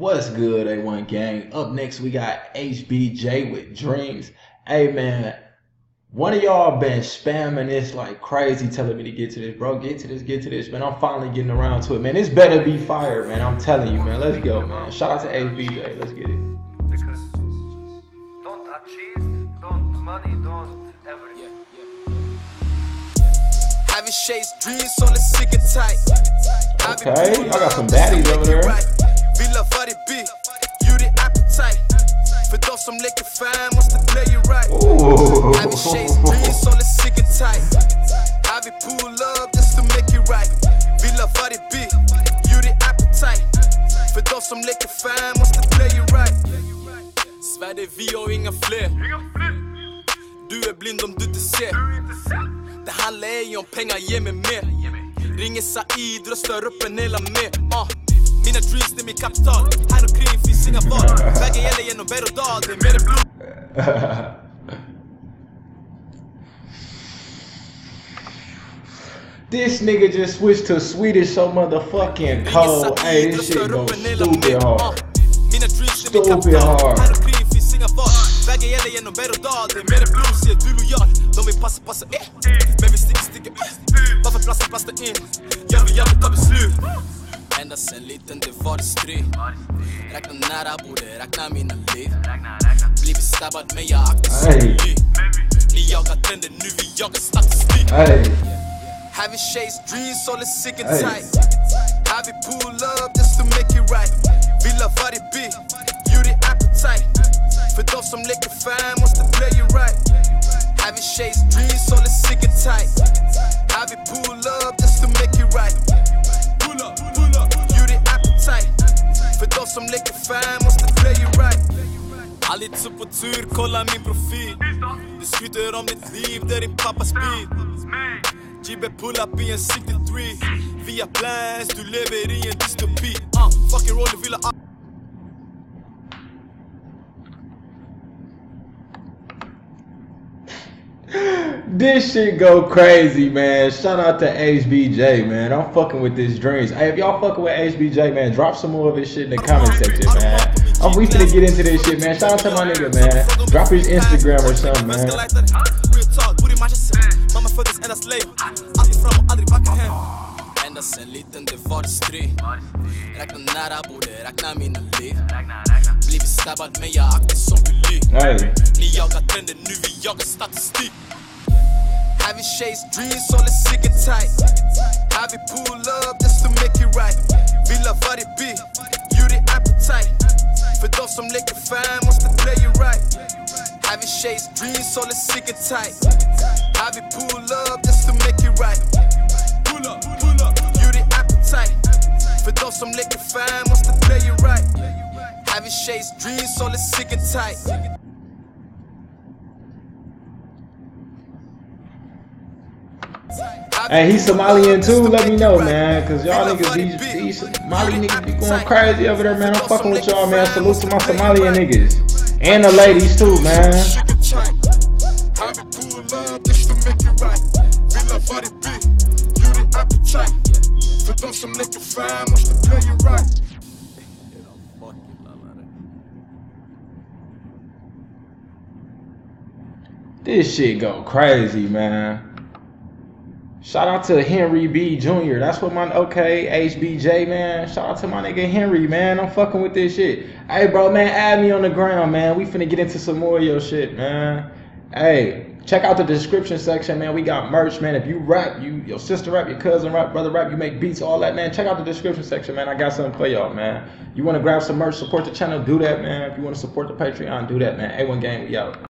What's good, A1 gang? Up next, we got HBJ with Dreams. Hey, man, one of y'all been spamming this like crazy, telling me to get to this, bro. Get to this, man. I'm finally getting around to it, man. This better be fire, man. I'm telling you, man. Let's go, man. Shout out to HBJ. Let's get it. Because don't achieve, don't money, don't everything. Having shades, dreams on the sick and tight. Okay, I got some baddies over there. Some liquor fine wants to play you right. I be shades dreams on the sick and tight. I be pull up just to make it right. We love what it be, you the appetite. For those some liquor fine wants to play you right. Zwaar de VO inga fler. Du är blind om du inte ser. Det handlar ej om pengar, ge mig mer. Ringer Said, röstar upp en hela mer. Mina dreams, det är min kapital. Här och kring finns inga val. Vägen gäller genom berg och dal. Det är mer än blod. This nigga just switched to Swedish so motherfucking cold. Hey, this shit goes stupid hard. Stupid hard. Här och kring finns inga val. Vägen gäller genom berg och dal. Det är mer än blod, ser du lojal. De vill passa, men vi sticker ut. Varför plasta in? Jag vill ta beslut. Ända sen liten det var strid. Räkna nära, borde räkna mina liv. Blivit stabbad men jag aktar sig. Ni jagar trender, nu vi jagar statistik. Having shades, dreams, all is sick and tight. I be pull up just to make it right. Vi love what it be, you the appetite. För de som leker fan måste play you right. Having shades, dreams, all is sick and tight. I be pull up just to make it right. Som läcker fan måste play you right. Allt så på tur, kolla min profil. Du skryter om ditt liv, det är din pappas bil. GB pull up i en 63. Via plans, du lever i en dystopi. Fucking roll, du vill ha. This shit go crazy, man. Shout out to HBJ, man. I'm fucking with these dreams. Hey, if y'all fucking with HBJ, man, drop some more of his shit in the comment section, man. I'm weak to get into this shit, man. Shout out to my nigga, man. Drop his Instagram or something, man. Hey. Having shades, dreams, all is sick and tight. I be pull up just to make it right. Vi love what it be, you the appetite. För de som leker fan måste play you right. Having shades, dreams, all is sick and tight. I be pull up just to make it right. Pull up, you the appetite. För de som leker fan måste play you right. Having shades, dreams, all is sick and tight. Hey, he's Somalian too, let me know, man, cause y'all niggas, these Somali niggas be going crazy over there, man. I'm fucking with y'all, man. Salute to my Somalian niggas. And the ladies too, man. This shit go crazy, man. Shout out to Henry B. Jr. That's what my HBJ, man. Shout out to my nigga Henry, man. I'm fucking with this shit. Hey, bro, man, add me on the ground, man. We finna get into some more of your shit, man. Hey, check out the description section, man. We got merch, man. If you rap, your sister rap, your cousin rap, brother rap, you make beats, all that, man. Check out the description section, man. I got something for y'all, man. You wanna grab some merch, support the channel, do that, man. If you wanna support the Patreon, do that, man. A1 Gang, we out.